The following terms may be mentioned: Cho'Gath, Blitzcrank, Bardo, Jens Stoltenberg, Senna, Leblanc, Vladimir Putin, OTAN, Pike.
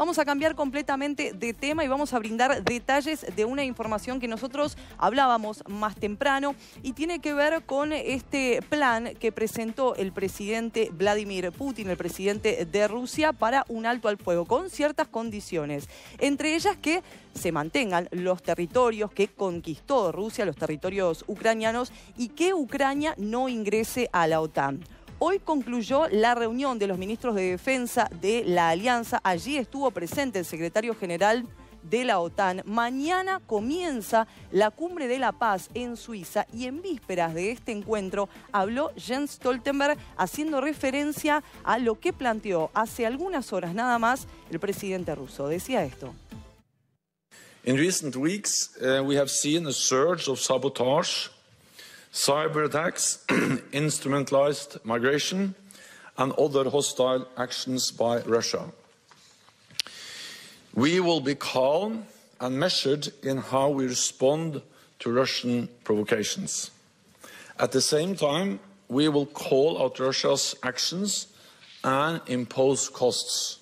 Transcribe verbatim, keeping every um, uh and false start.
Vamos a cambiar completamente de tema y vamos a brindar detalles de una información que nosotros hablábamos más temprano y tiene que ver con este plan que presentó el presidente Vladimir Putin, el presidente de Rusia, para un alto al fuego, con ciertas condiciones, entre ellas que se mantengan los territorios que conquistó Rusia, los territorios ucranianos, y que Ucrania no ingrese a la OTAN. Hoy concluyó la reunión de los ministros de defensa de la alianza. Allí estuvo presente el secretario general de la OTAN. Mañana comienza la cumbre de la paz en Suiza y en vísperas de este encuentro habló Jens Stoltenberg haciendo referencia a lo que planteó hace algunas horas nada más el presidente ruso. Decía esto. In recent weeks, uh, we have seen a surge of sabotage, cyber attacks, instrumentalized migration, and other hostile actions by Russia. We will be calm and measured in how we respond to Russian provocations. At the same time, we will call out Russia's actions and impose costs.